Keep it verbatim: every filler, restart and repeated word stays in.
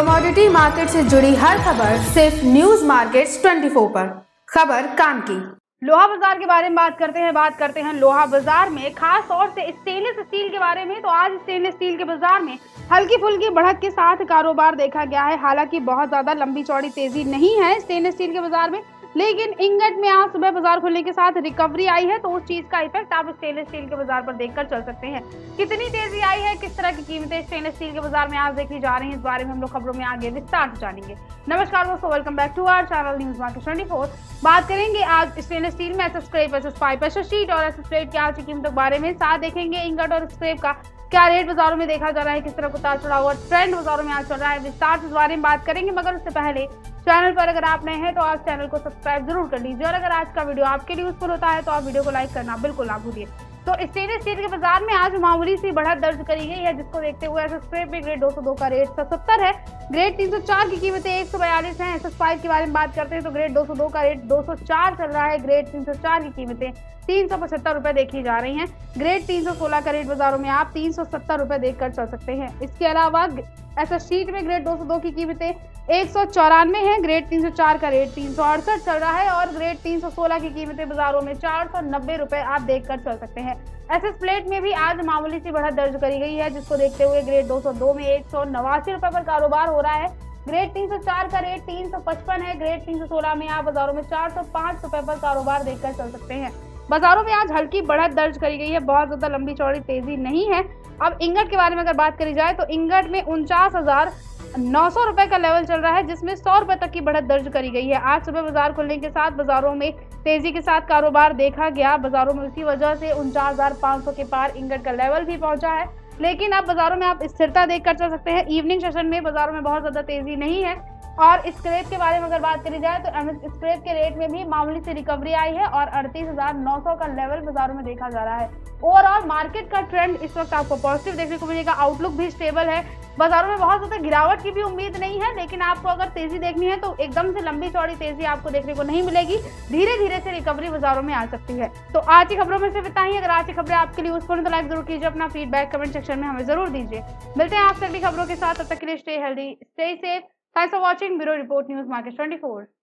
Commodity market से जुड़ी हर खबर सिर्फ न्यूज मार्केट्स चौबीस पर। खबर काम की। लोहा बाजार के बारे में बात करते हैं बात करते हैं लोहा बाजार में खास तौर से स्टेनलेस स्टील के बारे में। तो आज स्टेनलेस स्टील के बाजार में हल्की फुल्की बढ़त के साथ कारोबार देखा गया है। हालांकि बहुत ज्यादा लंबी चौड़ी तेजी नहीं है स्टेनलेस स्टील के बाजार में, लेकिन इंगट में आज सुबह बाजार खुलने के साथ रिकवरी आई है। तो उस चीज का इफेक्ट आप स्टेनलेस स्टील के बाजार पर देखकर चल सकते हैं। कितनी तेजी आई है, किस तरह की कीमतें स्टेनलेस स्टील के बाजार में आज देखी जा रही हैं, इस बारे में हम लोग खबरों में आगे विस्तार से जानेंगे। नमस्कार दोस्तों, welcome back to our channel news markets चौबीस। बात करेंगे आज स्टेनलेस स्टील में SS scrap, SS pipe, SS sheet और एसएस प्लेट की आज की कीमतों के बारे में। साथ देखेंगे इंगट और स्क्रैप का क्या रेट बाजारों में देखा जा रहा है, किस तरह का उतार चढ़ाव और ट्रेंड बाजारों में आज चल रहा है, विस्तार से इस बारे में बात करेंगे। मगर उससे पहले चैनल पर अगर आप नए हैं तो आप चैनल को सब्सक्राइब जरूर कर लीजिए, और अगर आज का वीडियो आपके लिए यूजफुल होता है तो आप वीडियो को लाइक करना बिल्कुल ना भूलिए। तो स्टेनलेस स्टील के बाजार में आज मामूली सी बढ़त दर्ज करी गई है, जिसको देखते हुए एसएस स्क्रैप में ग्रेड दो सौ दो का रेट सत्तर है, ग्रेड तीन सौ चार की कीमतें एक सौ बयालीस हैं। एसएस पाइप के बारे में बात करते हैं तो ग्रेड दो सौ दो का रेट दो सौ चार चल रहा है, ग्रेड तीन सौ चार की कीमतें तीन सौ पचहत्तर रुपए देखी जा रही हैं, ग्रेड तीन सौ सोलह का रेट बाजारों में आप तीन सौ सत्तर रुपए देखकर चल सकते हैं। इसके अलावा एसएस शीट में ग्रेड दो सौ दो की कीमतें एक सौ चौरानवे है, ग्रेड तीन सौ चार का रेट तीन सौ अड़सठ चल रहा है, और ग्रेड तीन सौ सोलह की कीमतें बाजारों में चार सौ नब्बे रुपए आप देखकर चल सकते हैं। एसएस प्लेट में भी आज मामूली सी बढ़त दर्ज करी गई है, जिसको देखते हुए ग्रेड दो सौ दो में एक सौ नवासी रुपए पर कारोबार हो रहा है, ग्रेड तीन सौ चार का रेट तीन सौ पचपन है, ग्रेड तीन सौ सोलह में आप बाजारों में चार सौ पांच रुपए पर कारोबार देखकर चल सकते हैं। बाजारों में आज हल्की बढ़त दर्ज करी गई है, बहुत ज्यादा लंबी चौड़ी तेजी नहीं है। अब इंगट के बारे में अगर बात करी जाए तो इंगट में उनचास हजार नौ सौ रुपए का लेवल चल रहा है, जिसमें सौ रुपए तक की बढ़त दर्ज करी गई है। आज सुबह बाजार खुलने के साथ बाजारों में तेजी के साथ कारोबार देखा गया, बाजारों में उसी वजह से उनचास हजार पाँच सौ के पार इंगट का लेवल भी पहुंचा है, लेकिन अब बाजारों में आप स्थिरता देखकर चल सकते हैं। इवनिंग सेशन में बाजारों में बहुत ज्यादा तेजी नहीं है। और स्क्रैप के बारे में अगर बात करी जाए तो एमएस स्क्रैप के रेट में भी मामूली से रिकवरी आई है, और अड़तीस हजार नौ सौ का लेवल बाजारों में देखा जा रहा है। ओवरऑल मार्केट का ट्रेंड इस वक्त आपको पॉजिटिव देखने को मिलेगा, आउटलुक भी स्टेबल है, बाजारों में बहुत ज्यादा गिरावट की भी उम्मीद नहीं है। लेकिन आपको अगर तेजी देखनी है तो एकदम से लंबी चौड़ी तेजी आपको देखने को नहीं मिलेगी, धीरे धीरे से रिकवरी बाजारों में आ सकती है। तो आज की खबरों में सिर्फ इतना ही। अगर आज की खबरें आपके लिए यूजफुल हैं तो लाइक जरूर कीजिए, अपना फीडबैक कमेंट सेक्शन में हमें जरूर दीजिए। मिलते हैं आपसे अगली खबरों के साथ, तब तक के लिए stay healthy, stay safe. Thanks for watching Bureau Report News Markets twenty-four.